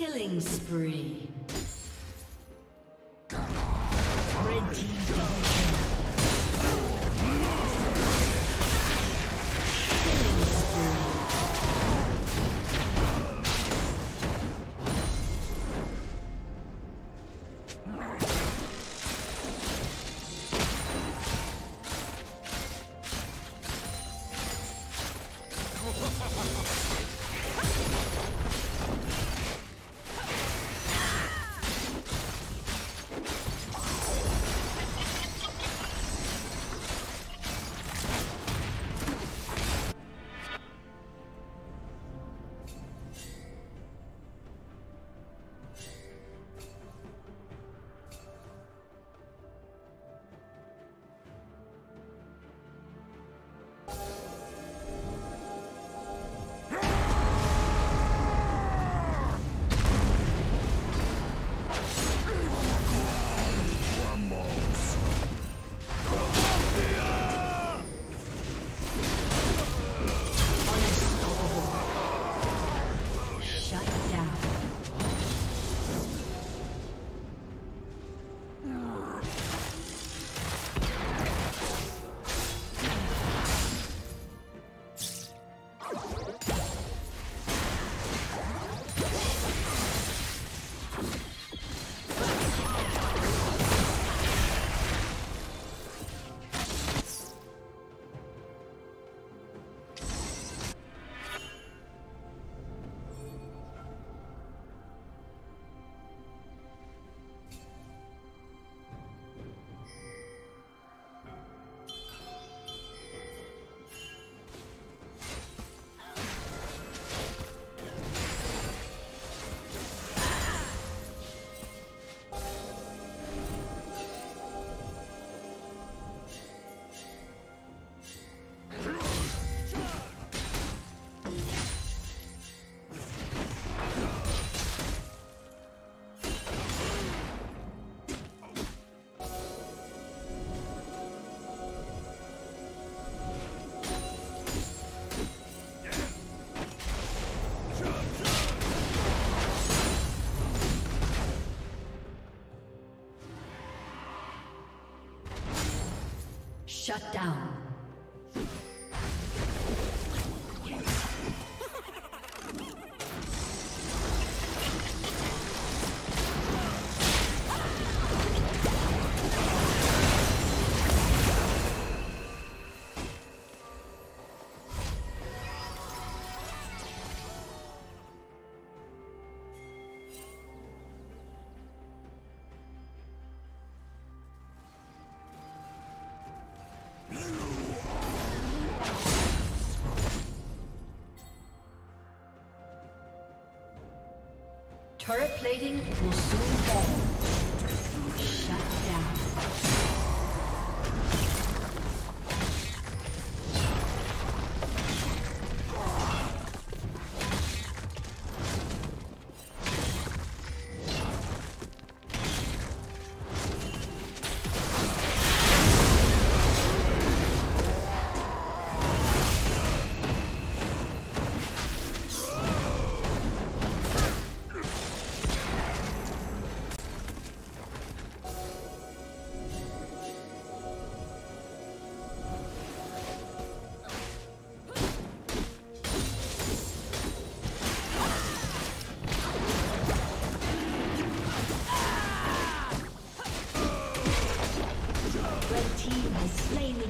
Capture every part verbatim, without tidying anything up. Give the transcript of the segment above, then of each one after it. Killing spree. Red team. Killing spree. No! Shut down. Turret plating will soon fall.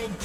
Red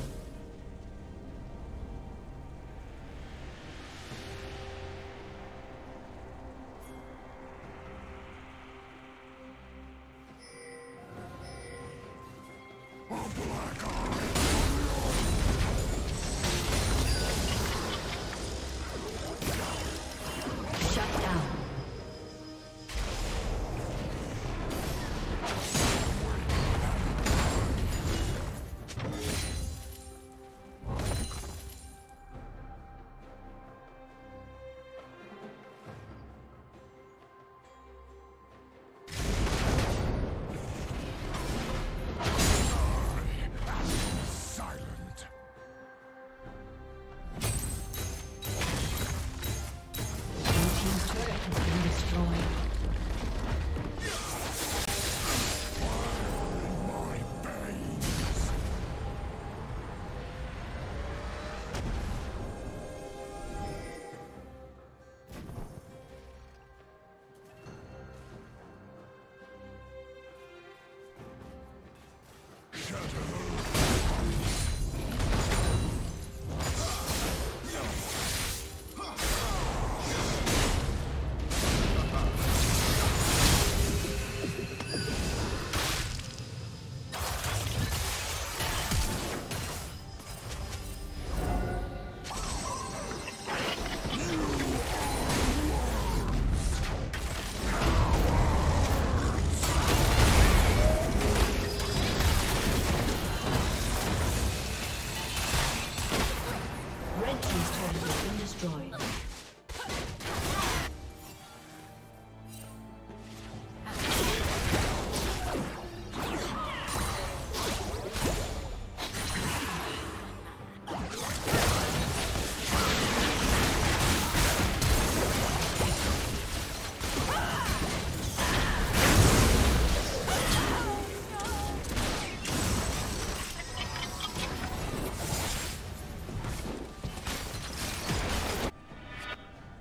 destroyed.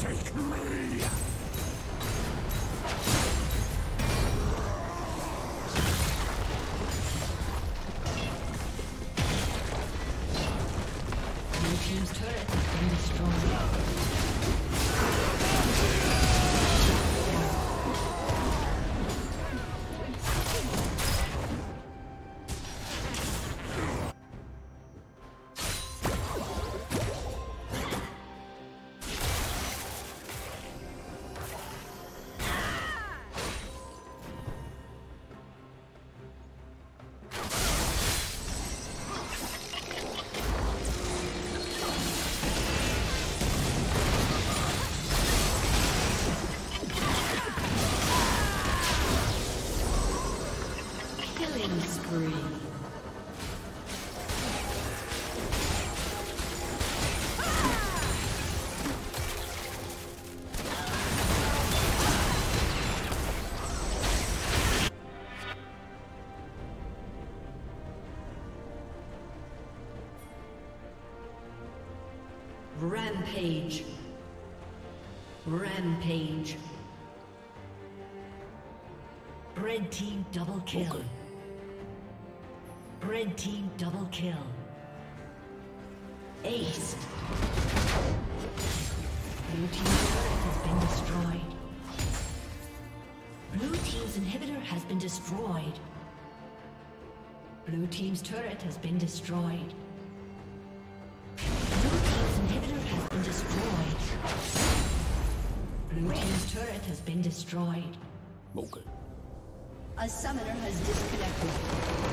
Take me! Rampage. Rampage. Red team double kill. Okay. Red team double kill. Aced. Blue team's turret has been destroyed. Blue team's inhibitor has been destroyed. Blue team's turret has been destroyed. Destroyed. Blue team's turret has been destroyed. Okay. A summoner has disconnected.